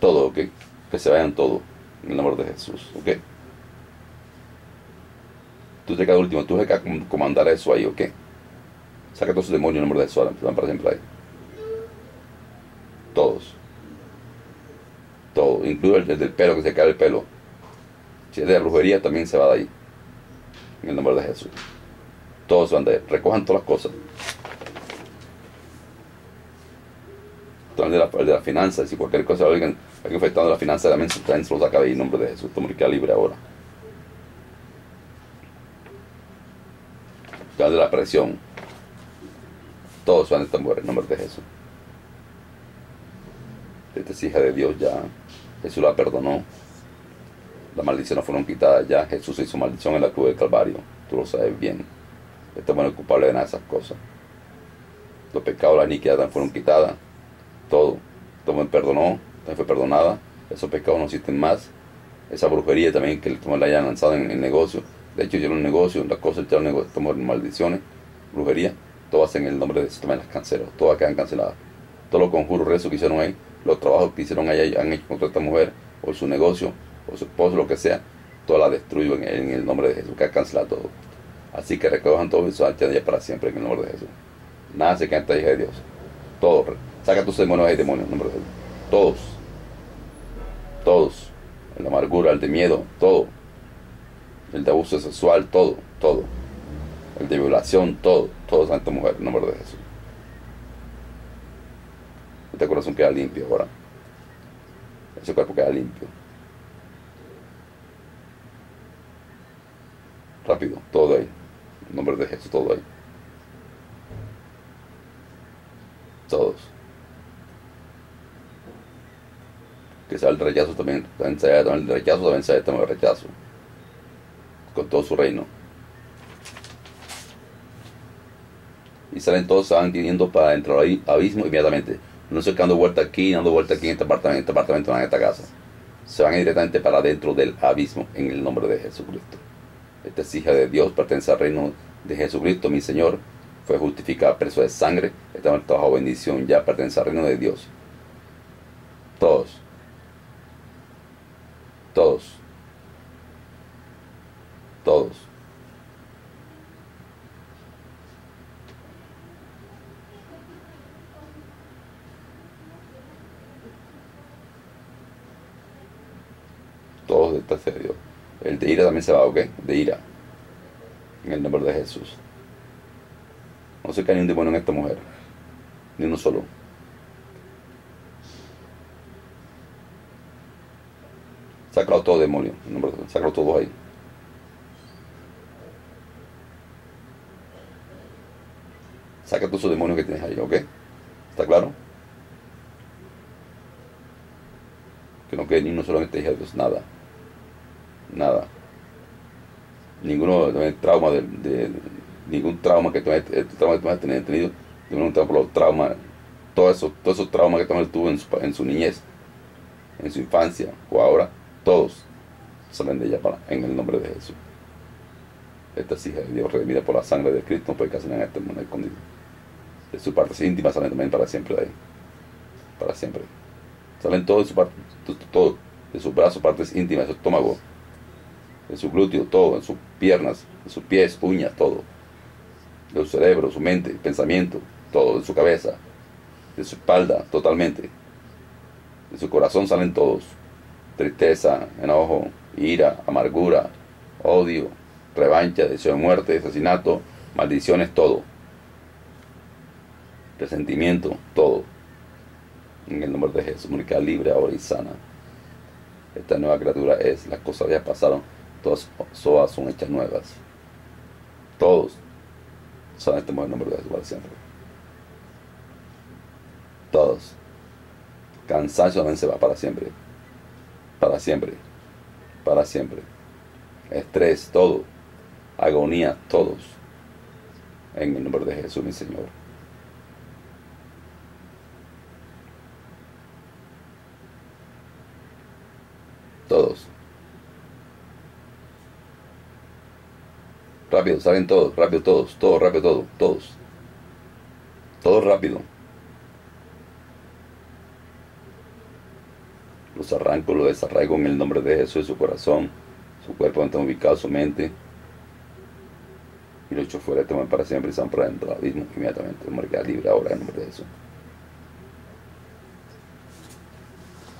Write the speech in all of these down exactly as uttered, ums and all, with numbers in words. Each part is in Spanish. todo, ¿ok? Que se vayan todo, en el nombre de Jesús, ¿ok? Tú te quedas último, tú te quedas a comandar eso ahí, ¿ok? Saca todos sus demonios en el nombre de Jesús, ahora van para siempre ahí. Todos. Todo, incluso el, el del pelo, que se cae el pelo. Si es de la brujería, también se va de ahí. En el nombre de Jesús. Todos van de ahí. Recojan todas las cosas. El de la, el de la finanza, si cualquier cosa, alguien afectando la finanza, también se lo saca de ahí en nombre de Jesús. Toma que libre ahora. El de la presión. Todos van a estar muertos en nombre de Jesús. Esta es hija de Dios ya. Jesús la perdonó. Las maldiciones fueron quitadas ya. Jesús hizo maldición en la cruz del Calvario. Tú lo sabes bien. Este bueno es culpable de nada de esas cosas. Los pecados, las iniquidades fueron quitadas. Todo. Todo perdonó. También fue perdonada. Esos pecados no existen más. Esa brujería también que la hayan lanzado en el negocio. De hecho, hicieron un negocio. Las cosas echaron un negocio. Tomaron maldiciones. Brujería. Todas en el nombre de Jesús también las cancelan. Todas quedan canceladas. Todos los conjuros, rezos que hicieron ahí. Los trabajos que hicieron allá han hecho contra esta mujer, o su negocio, o su esposo, lo que sea, toda la destruyo en, en el nombre de Jesús, que ha cancelado todo. Así que recojan todos esos anchas de ella para siempre en el nombre de Jesús. Nada se queda en esta hija de Dios. Todos. Saca tus demonios y demonios en el nombre de Jesús. Todos. Todos. La amargura, el de miedo, todo. El de abuso sexual, todo, todo. El de violación, todo. Todo, santa mujer, en el nombre de Jesús. Este corazón queda limpio ahora. Ese cuerpo queda limpio. Rápido, todo ahí. En nombre de Jesús, todo ahí. Todos. Que sea el rechazo también. También sea el rechazo, también sea el rechazo. Con todo su reino. Y salen todos, se van teniendo para entrar ahí, abismo inmediatamente. No se dando vuelta aquí, dando vuelta aquí en este apartamento, en este apartamento, en esta casa. Se van directamente para adentro del abismo en el nombre de Jesucristo. Esta es hija de Dios, pertenece al reino de Jesucristo, mi Señor. Fue justificada, preso de sangre. Está bajo bendición, ya pertenece al reino de Dios. Todos. Todos. Todos. Todos de esta serie. El de ira también se va, ¿ok? De ira. En el nombre de Jesús. No se cae ni un demonio en esta mujer. Ni uno solo. Sácalo todo, demonio. En nombre de Jesús. Sácalo todo ahí. Saca todos esos demonios que tienes ahí, ¿ok? ¿Está claro? Que no quede ni uno solo en esta hija de Dios. Nada. Nada. Ninguno de trauma de, de ningún trauma que tú hayas tenido, ningún trauma por los traumas, todos esos, todos esos traumas que también tuvo en su, en su niñez, en su infancia o ahora, todos salen de ella para, en el nombre de Jesús. Esta es hija de Dios redimida por la sangre de Cristo, no puede casar en este mundo escondido. De su parte íntima salen también para siempre de ahí. Para siempre. Salen todo de su parte, todo, de sus brazos, partes íntimas, de su estómago, de su glúteo, todo, en sus piernas, de sus pies, uñas, todo, de su cerebro, su mente, pensamiento, todo, de su cabeza, de su espalda, totalmente, de su corazón salen todos, tristeza, enojo, ira, amargura, odio, revancha, deseo de muerte, asesinato, maldiciones, todo, resentimiento, todo. En el nombre de Jesús, mujer libre ahora y sana. Esta nueva criatura es, las cosas ya pasaron, todas son hechas nuevas. Todos son este en nombre de Jesús para siempre. Todos. Cansancio también se va para siempre. Para siempre. Para siempre. Estrés, todo. Agonía, todos. En el nombre de Jesús, mi Señor. Todos. Rápido, salen todos, rápido todos, todos, rápido todos, todos. Todos rápido. Los arranco, los desarraigo en el nombre de Jesús, su corazón, su cuerpo donde está ubicado, su mente. Y lo echo fuera, toman para siempre y son para dentro del abismo inmediatamente. El mar queda libre ahora en el nombre de Jesús.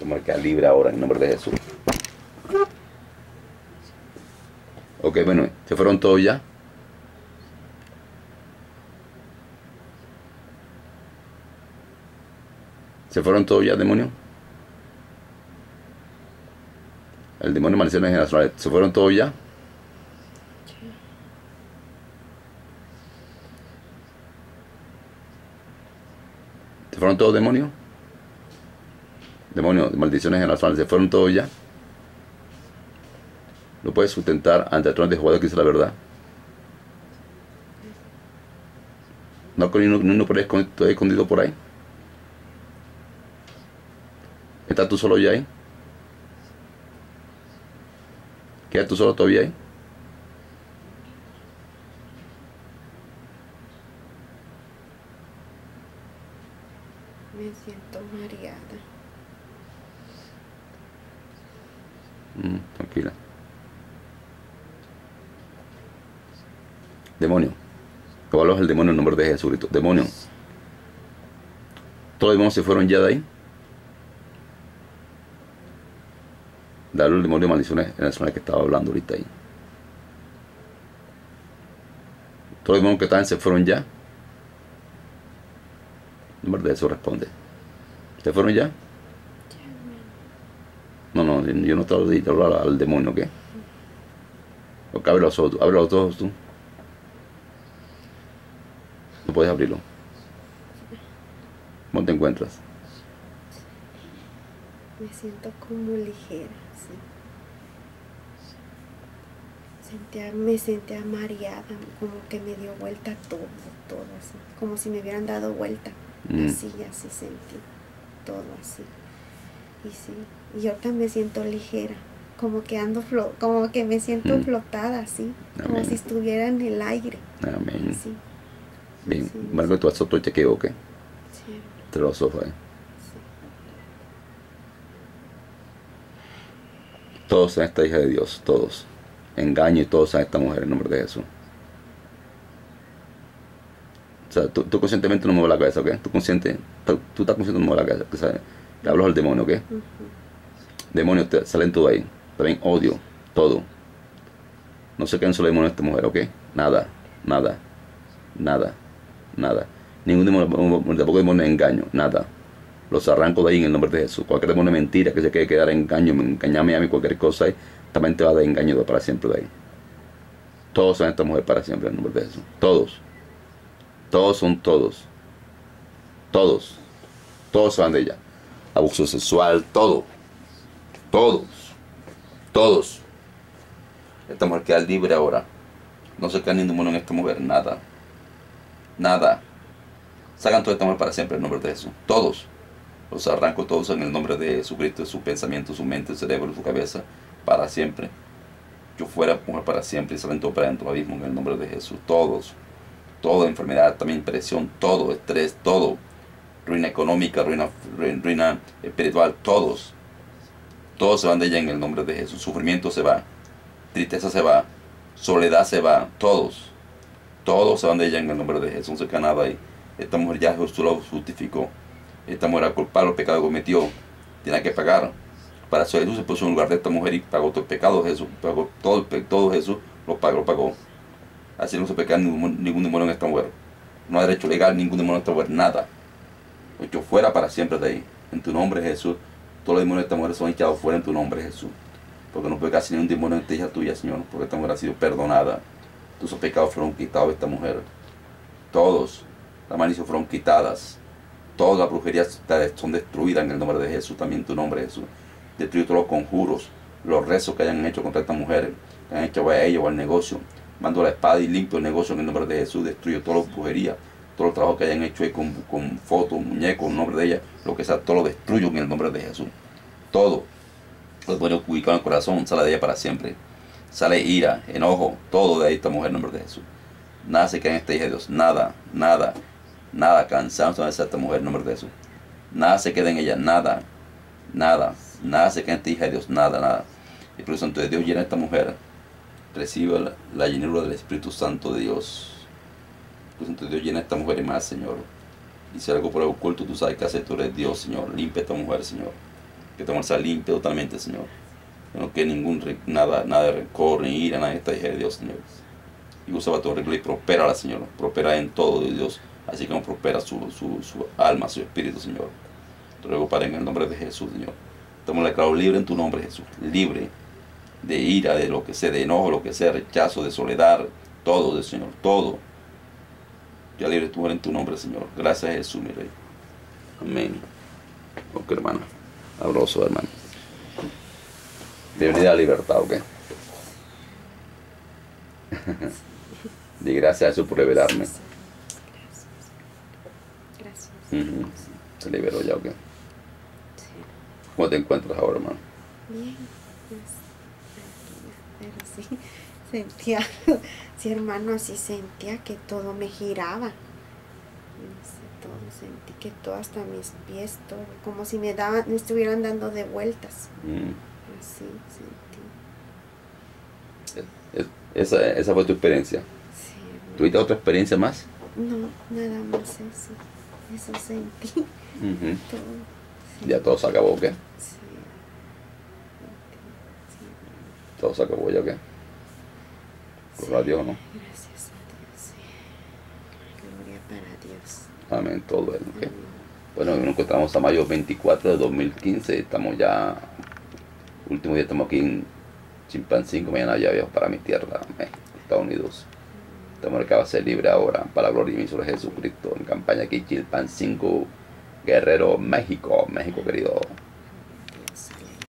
El mar queda libre ahora en el nombre de Jesús. Ok, bueno, ¿se fueron todos ya? ¿Se fueron todos ya, demonio? El demonio maldición en generacional. ¿Se fueron todos ya? Sí. ¿Se fueron todos, demonio? Demonio, maldiciones generacionales. ¿Se fueron todos ya? ¿Lo puedes sustentar ante el trono de Jehová que dice la verdad? ¿No con uno por ahí escondido por ahí? ¿Estás tú solo ya ahí? ¿Quedas tú solo todavía ahí? Me siento mareada. Mm, tranquila. Demonio. Te hablas el demonio en nombre de Jesucristo. Demonio. ¿Todos los demonios se fueron ya de ahí? Dale el demonio de maldiciones en la zona que estaba hablando ahorita ahí. Todos los demonios que estaban se fueron ya. En verdad eso responde. ¿Se fueron ya? No, no, yo no te hablo de hablar al demonio, ¿ok? Ok, abre los ojos, abre los ojos tú. No puedes abrirlo. ¿Cómo te encuentras? Me siento como ligera, sí. Sentía, me sentía mareada, como que me dio vuelta todo, todo así. Como si me hubieran dado vuelta, mm. así, así sentí, todo así. Y sí, y ahorita me siento ligera, como que ando, flo como que me siento mm. flotada, así. Amén. Como si estuviera en el aire. Amén. Sí. Bien, sí, Marco, sí. Tú has otro chequeo, ¿ok? Sí. Entre los ojos, ¿eh? Todos sean esta hija de Dios, todos. Engaño y todos sean esta mujer en nombre de Jesús. O sea, tú, tú conscientemente no mueves la cabeza, ¿ok? Tú consciente, tú, tú estás consciente no mueves la cabeza. O sea, le hablas al demonio, ¿ok? Uh-huh. Demonios salen todo ahí. También odio, todo. No se queden solo demonios de esta mujer, ¿ok? Nada, nada, nada, nada. Ningún demonio, tampoco demonio de engaño, nada. Los arranco de ahí en el nombre de Jesús. Cualquier demonio de mentira que se quede quedar engaño, engañame a mí, cualquier cosa ahí, también te va a dar engaño para siempre de ahí. Todos son esta mujer para siempre en el nombre de Jesús. Todos. Todos son todos. Todos. Todos son de ella. Abuso sexual, todo. Todos. Todos. Esta mujer queda libre ahora. No se queda ningún demonio en esta mujer. Nada. Nada. Sacan toda esta mujer para siempre en el nombre de Jesús. Todos. Los arranco todos en el nombre de Jesucristo, su pensamiento, su mente, su cerebro, su cabeza, para siempre. Yo fuera mujer para siempre y salen todos para dentro del abismo en el nombre de Jesús. Todos, toda enfermedad, también presión, todo, estrés, todo. Ruina económica, ruina, ruina espiritual, todos. Todos se van de ella en el nombre de Jesús. Sufrimiento se va, tristeza se va, soledad se va, todos. Todos se van de ella en el nombre de Jesús. No se queda nada ahí. Esta mujer ya Jesús lo justificó. Esta mujer al culpar los pecados que cometió, tiene que pagar. Para eso Jesús se puso en lugar de esta mujer y pagó todo el pecado. Jesús pagó todo el pecado. Jesús lo pagó, lo pagó. Así no se peca ningún, ningún demonio en esta mujer. No hay derecho legal ningún demonio en esta mujer, nada. Yo fuera para siempre de ahí. En tu nombre, Jesús. Todos los demonios de esta mujer son echados fuera en tu nombre, Jesús. Porque no puede casi ningún demonio en esta hija tuya, Señor. Porque esta mujer ha sido perdonada. Todos esos pecados fueron quitados de esta mujer. Todos. Las malicias fueron quitadas. Todas las brujerías son destruidas en el nombre de Jesús, también en tu nombre, Jesús. Destruye todos los conjuros, los rezos que hayan hecho contra estas mujeres, que hayan hecho a ellos o al negocio. Mando la espada y limpio el negocio en el nombre de Jesús. Destruye todas las brujerías, todos los trabajos que hayan hecho ahí con, con fotos, muñecos, en nombre de ella, lo que sea, todo lo destruyo en el nombre de Jesús. Todo lo pone ubicado en el corazón, sale de ella para siempre. Sale ira, enojo, todo de ahí esta mujer en el nombre de Jesús. Nada se queda en esta hija de Dios, nada, nada. Nada, cansancio de esta mujer en nombre de Jesús. Nada se queda en ella, nada. nada, nada se queda en ti, hija de Dios, nada, nada. El Espíritu Santo de Dios llena a esta mujer, recibe la, la llenura del Espíritu Santo de Dios. El Espíritu Santo de Dios llena a esta mujer y más, Señor. Y si algo por el oculto, tú sabes que hacer, tú eres Dios, Señor. Limpia a esta mujer, Señor. Que esta mujer sea limpia totalmente, Señor. Que no quede ningún, nada, nada de rencor, ni ira, nada de esta hija de Dios, Señor. Y usa para tu arreglo y prospérala, Señor. Prospera en todo, Dios. Así como prospera su, su, su alma, su espíritu, Señor. Te ruego, Padre, en el nombre de Jesús, Señor. Estamos declarados libre en tu nombre, Jesús. Libre de ira, de lo que sea, de enojo, lo que sea, rechazo, de soledad. Todo, Dios, Señor, todo. Ya libre tu mujer en tu nombre, Señor. Gracias, Jesús, mi Rey. Amén. Ok, hermano. Abrazo, hermano. Debilidad, libertad, ok. Di gracias a Jesús por liberarme. Gracias. Uh-huh. Se liberó ya, ok. Sí. ¿Cómo te encuentras ahora, hermano? Bien, pues, pero sí, sentía, sí, hermano, sí sentía que todo me giraba. No sé, todo, sentí que todo, hasta mis pies, todo, como si me daban, me estuvieran dando de vueltas. Mm. Así sentí. Es, esa, esa fue tu experiencia. ¿Tuviste otra experiencia más? No, nada más eso. Eso sentí. Uh-huh. Todo, sí. Ya todo se acabó, ¿qué? Okay? Sí. Sí. Todo se acabó ya, ¿qué? Okay? Por sí. Dios, ¿no? Gracias a Dios, sí. Gloria para Dios. Amén, todo es, ¿okay? Bueno, nos encontramos a mayo veinticuatro de dos mil quince. Estamos ya, último día estamos aquí en Chimpancingo. Mañana ya viajo para mi tierra, México, Estados Unidos. Estamos acá, va a ser libre ahora, para la gloria y misión de Jesucristo, en campaña aquí, Chilpancingo, Guerrero, México, México querido.